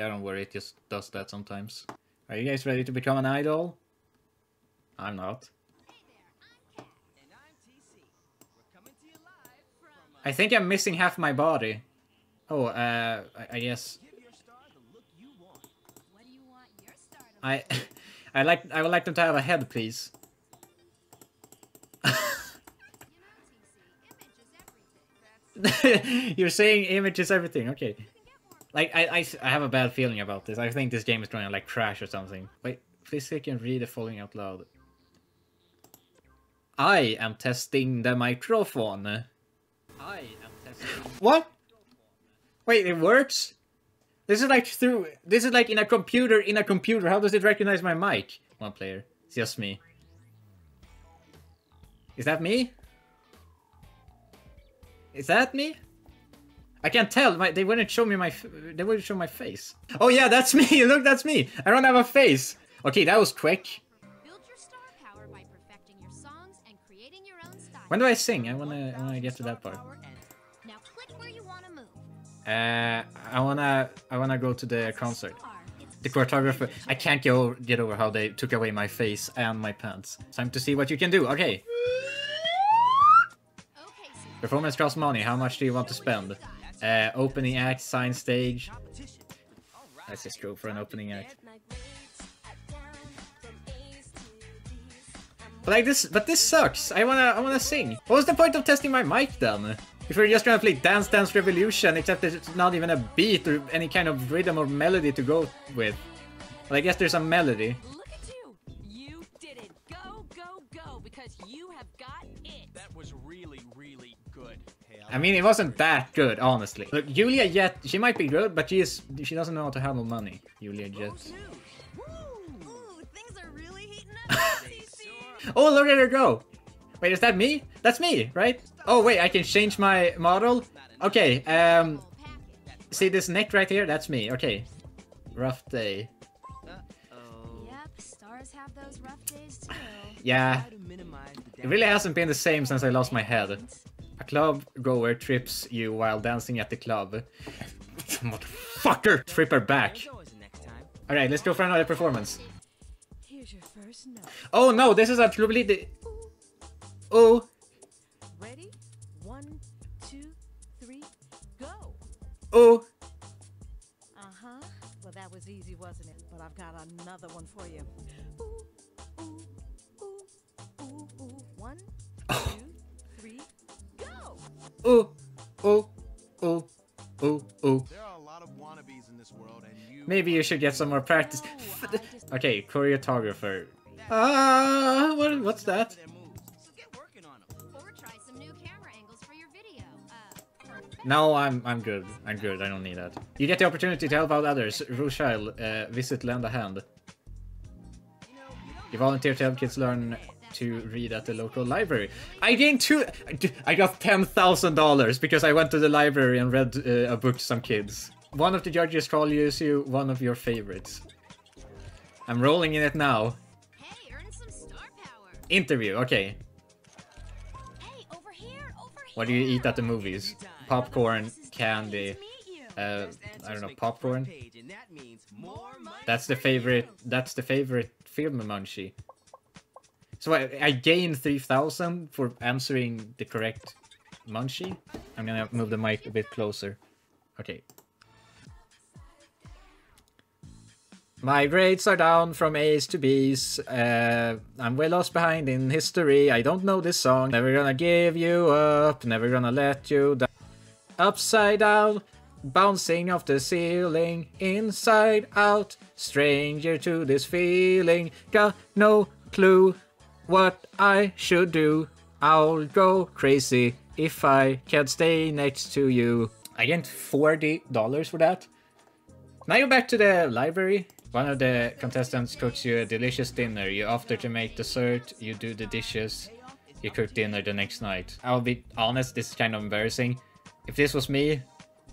Yeah, don't worry, it just does that sometimes. Are you guys ready to become an idol? I'm not. Hey there, I'm Kat. And I'm TC. We're coming to you live from I think I'm missing half my body. Oh, I guess. Give your star the look you want. What do you want your star to look like? I would like them to have a head, please. You're saying image is everything, okay. Like, I have a bad feeling about this. I think this game is going to, like, crash or something. Wait, please click and read the following out loud. I am testing the microphone. I am testing... What? Wait, it works? This is like through... This is like in a computer, How does it recognize my mic? One player. It's just me. Is that me? Is that me? I can't tell. They wouldn't show me my. They wouldn't show my face. Oh yeah, that's me. Look, that's me. I don't have a face. Okay, that was quick. Build your star power by perfecting your songs and creating your own style. When do I sing? I wanna get to that part. Now click where you wanna move. I wanna go to the concert. The choreographer. I can't get over how they took away my face and my pants. Time to see what you can do. Okay. Performance costs money. How much do you want to spend? Opening act, sign stage. Let's just go for an opening act. But like this, but this sucks. I wanna sing. What was the point of testing my mic then? If we're just gonna play Dance Dance Revolution, except it's not even a beat or any kind of rhythm or melody to go with. But I guess there's a melody. Look at you! You did it! Go, go, go! Because you have got it. That was really good. I mean, it wasn't that good, honestly. Look, Julia Jett, she might be good, but she doesn't know how to handle money. Julia Jett. Ooh, things are really heating up. Oh, look at her go! Wait, is that me? That's me, right? Oh wait, I can change my model? Okay, see this neck right here? That's me, okay. Rough day. Yep, stars have those rough days too. Yeah. It really hasn't been the same since I lost my head. A club goer trips you while dancing at the club. Motherfucker! Trip her back. Alright, let's go for another performance. Here's your first note. Oh no, this is absolutely the... Oh! Ready? 1, 2, 3, go! Oh! Uh-huh. Well, that was easy, wasn't it? But I've got another one for you. Ooh. Ooh. 1, 2, 3, go! Oh. There are a lot of wannabes in this world, and you... Maybe you should get some more practice. No, just... Okay, choreographer. What's that? So get working on them. Or try some new camera angles for your video. No, I'm good. I'm good. I don't need that. You get the opportunity to help out others. Rushile, visit lend a hand. You volunteer to help kids learn to read at the local library. I gained I got $10,000 because I went to the library and read a book to some kids. One of the judges calls you one of your favorites. I'm rolling in it now. Hey, earn some star power. Interview, okay. Hey, over here, over here. What do you eat at the movies? Popcorn, candy. I don't know, popcorn. That's the favorite film munchie. So I gained 3,000 for answering the correct munchie. I'm gonna move the mic a bit closer. Okay. My grades are down from A's to B's. I'm way lost behind in history. I don't know this song. Never gonna give you up. Never gonna let you down. Upside down. Bouncing off the ceiling. Inside out. Stranger to this feeling. Got no clue what I should do. I'll go crazy if I can't stay next to you. I gained $40 for that. Now you're back to the library. One of the contestants cooks you a delicious dinner. You offer to make dessert, you do the dishes, you cook dinner the next night. I'll be honest, this is kind of embarrassing. If this was me,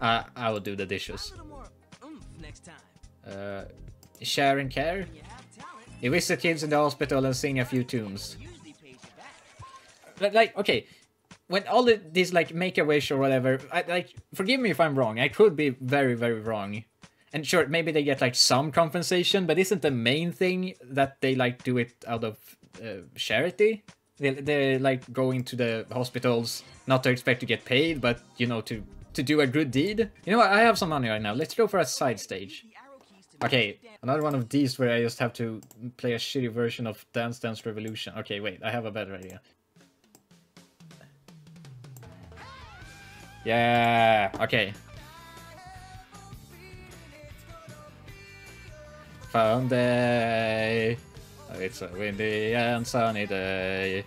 I would do the dishes. Share and care? You visit kids in the hospital and sing a few tunes. But like, okay, when all these like Make-A-Wish or whatever, forgive me if I'm wrong, I could be very, very wrong. And sure, maybe they get like some compensation, but isn't the main thing that they like do it out of charity? They like going to the hospitals, not to expect to get paid, but you know, to do a good deed. You know what, I have some money right now. Let's go for a side stage. Okay, another one of these where I just have to play a shitty version of Dance Dance Revolution. Okay, wait, I have a better idea. Yeah, okay. Fun day, it's a windy and sunny day,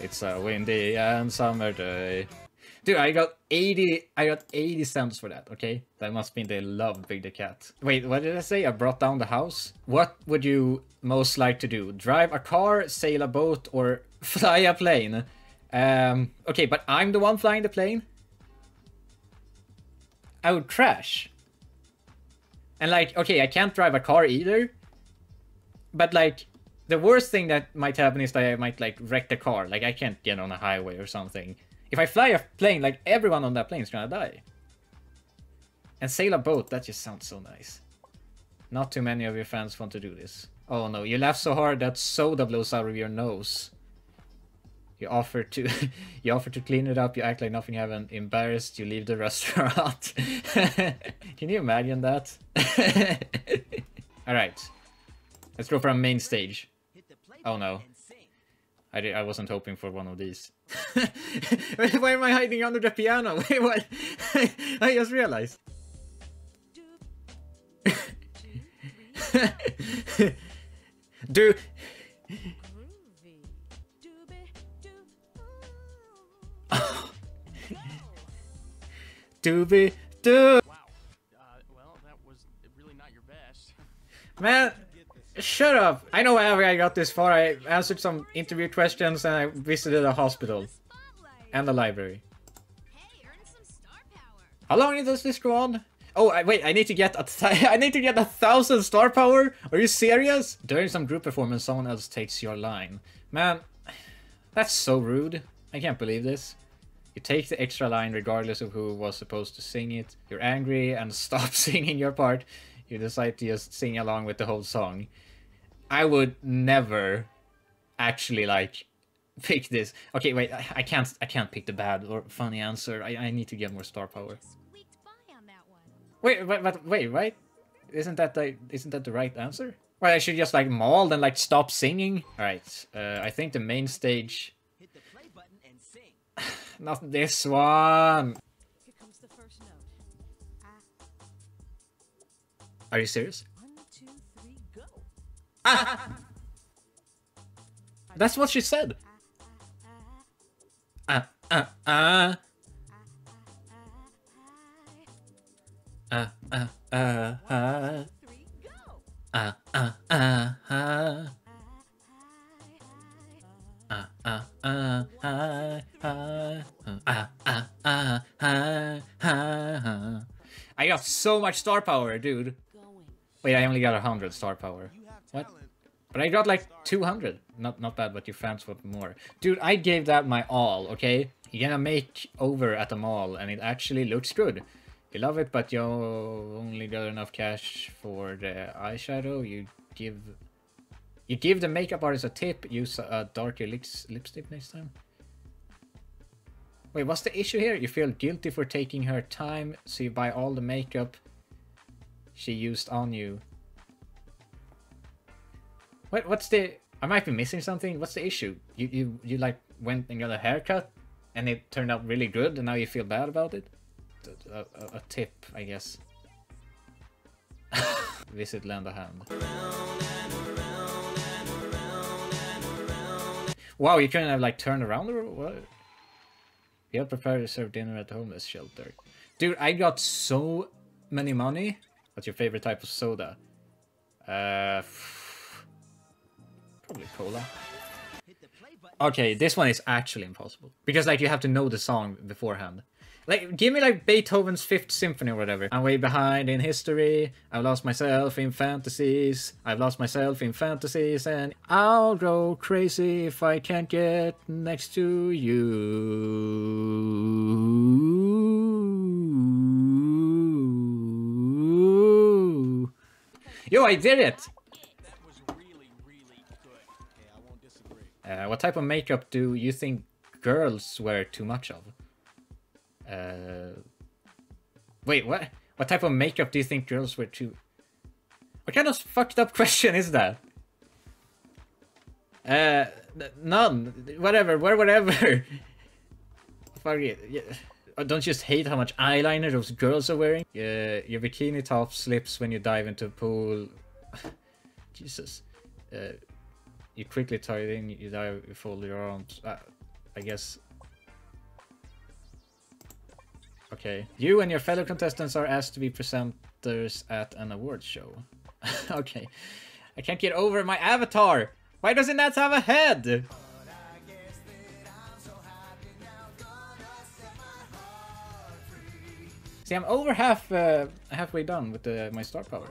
it's a windy and summer day. Dude, I got 80 cents for that, okay? That must mean they love Big the Cat. Wait, what did I say? I brought down the house? What would you most like to do? Drive a car, sail a boat, or fly a plane? Okay, but I'm the one flying the plane? I would crash. And like, okay, I can't drive a car either, but like, the worst thing that might happen is that I might like wreck the car. Like I can't get on a highway or something. If I fly a plane, like everyone on that plane is gonna die. And sail a boat, that just sounds so nice. Not too many of your fans want to do this. Oh no, you laugh so hard that soda blows out of your nose. You offer to you offer to clean it up, you act like nothing happened, embarrassed, you leave the restaurant. Can you imagine that? Alright. Let's go for a main stage. Oh no. I wasn't hoping for one of these. Why am I hiding under the piano? Wait, what? I just realized. Do... Doobie doo. Wow. Well, that was really not your best. Man, shut up. I know how I got this far. I answered some interview questions and I visited a hospital and the library. Hey, earn some star power. How long does this go on? Oh, wait, I need to get a 1,000 star power. Are you serious? During some group performance, someone else takes your line. Man, that's so rude. I can't believe this. You take the extra line regardless of who was supposed to sing it. You're angry and stop singing your part. You decide to just sing along with the whole song. I would never actually like pick this. Okay, wait, I can't pick the bad or funny answer. I need to get more star power. Wait, wait, right? Isn't that the right answer? Well, I should just like maul and like stop singing. All right, I think the main stage. Not this one. Here comes the first note. Are you serious? 1, 2, 3, go. Ah! That's what she said. I got so much star power, dude. Wait, I only got 100 star power. What? But I got like 200. Not bad, but your fans want more. Dude, I gave that my all, okay? You're gonna make over at the mall and it actually looks good. You love it, but you only got enough cash for the eyeshadow. You give the makeup artist a tip, use a darker lipstick next time. Wait, what's the issue here? You feel guilty for taking her time, so you buy all the makeup she used on you. What's the... I might be missing something. What's the issue? You like went and got a haircut and it turned out really good and now you feel bad about it? A tip, I guess. Visit lend a hand. Wow, you couldn't have like turned around or what? You have prepared to serve dinner at the homeless shelter. Dude, I got so many money. What's your favorite type of soda? Probably cola. Okay, this one is actually impossible. Because like you have to know the song beforehand. Like, give me like Beethoven's 5th Symphony or whatever. I'm way behind in history. I've lost myself in fantasies. I've lost myself in fantasies and I'll go crazy if I can't get next to you. Yo, I did it! That was really, really good. Okay, I won't disagree. What type of makeup do you think girls wear too much of? Wait, what? What type of makeup do you think girls wear too... What kind of fucked up question is that? None. Whatever, wear whatever. Fuck it. Yeah. Don't you just hate how much eyeliner those girls are wearing? Your bikini top slips when you dive into a pool. Jesus. You quickly tie it in, you dive, you fold your arms. I guess. Okay. You and your fellow contestants are asked to be presenters at an awards show. Okay. I can't get over my avatar! Why doesn't that have a head? See, I'm over halfway done with my star power.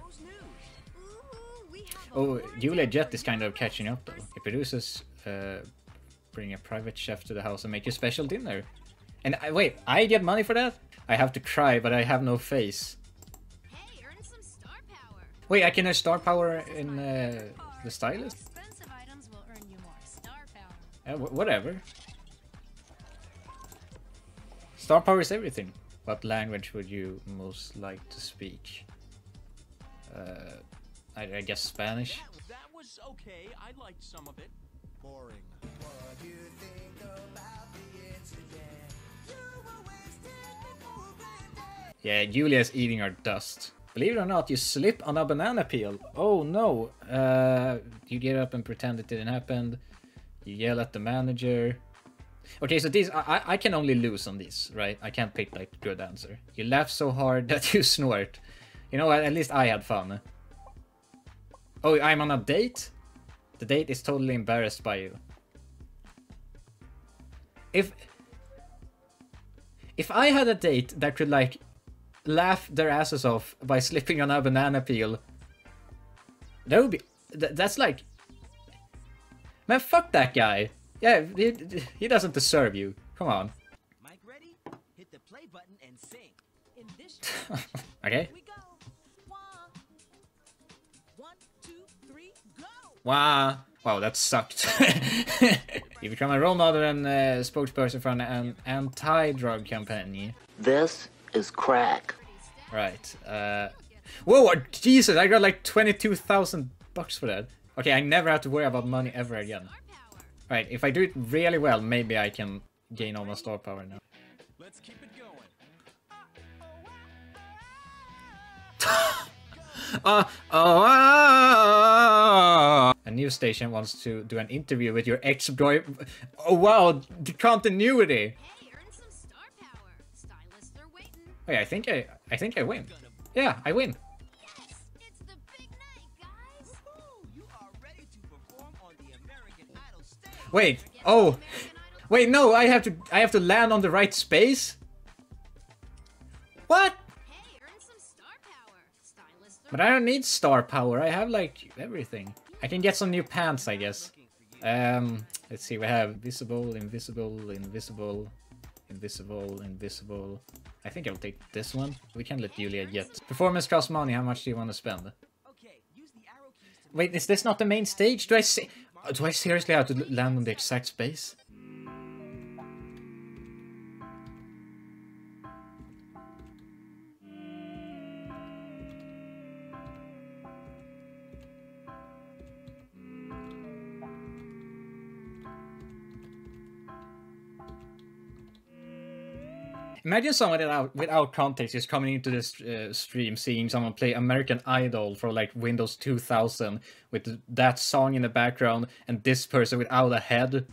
Oh, Julia Jett is kind of catching up though. It produces, bring a private chef to the house and make a special dinner. And wait, I get money for that? I have to cry, but I have no face. Hey, earn some star power. Wait, I can earn star power in the stylist? Expensive items will earn you more star power. Whatever. Star power is everything. What language would you most like to speak? I guess Spanish. That was okay. I liked some of it. Boring. What do you think about the incident? You were wasting. Yeah, Julia's eating our dust. Believe it or not, you slip on a banana peel. Oh no. You get up and pretend it didn't happen. You yell at the manager. Okay, so these, I can only lose on these, right? I can't pick, like, good answer. You laugh so hard that you snort. You know, at least I had fun. Oh, I'm on a date? The date is totally embarrassed by you. If I had a date that could, like, laugh their asses off by slipping on a banana peel, that would be... That's like... Man, fuck that guy! Yeah, he doesn't deserve you. Come on. Mike, ready? Hit the play button and sing. In this okay. We go. One, two, three, go. Wow, that sucked. You become a role model and spokesperson for an anti-drug campaign. This is crack. Right. Whoa, Jesus! I got like 22,000 bucks for that. Okay, I never have to worry about money ever again. Right, if I do it really well, maybe I can gain all my star power now. Let's keep it going. A news station wants to do an interview with your ex-boy. Oh wow, the continuity. Hey, earn some star power. Stylists are waiting. Wait, I think I win. Yeah, I win. Yes, it's the big night, guys. Woohoo, you are ready to perform on the American Idol stage. Wait, oh, wait, no, I have to land on the right space? What? Hey, earn some star power. Stylists are... But I don't need star power, I have like everything. I can get some new pants, I guess. Let's see, we have visible, invisible, invisible, invisible, invisible. I think I'll take this one. We can let Julia get. Performance costs money, how much do you want to spend? Wait, is this not the main stage? Do I seriously have to land on the exact space? Imagine someone without context is coming into this stream, seeing someone play American Idol for like Windows 2000 with that song in the background and this person without a head.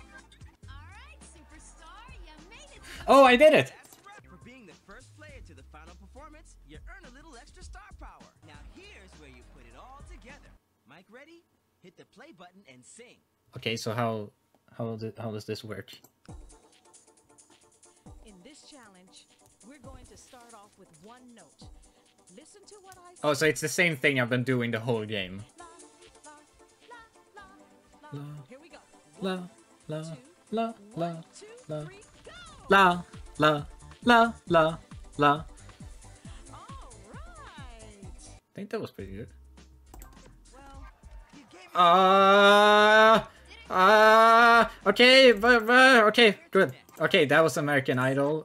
All right, superstar, you made it. Oh, I did it! That's right. For being the first player to the final performance, you earn a little extra star power. Now here's where you put it all together. Mike, ready? Hit the play button and sing. Okay, so how does this work? Challenge, we're going to start off with one note. Listen to what I... Oh, so it's the same thing I've been doing the whole game. Here we go. La la la la la la la la la la. All right. I think that was pretty good. Okay, good. Okay, that was American Idol.